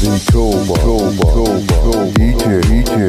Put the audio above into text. Koba, DJ.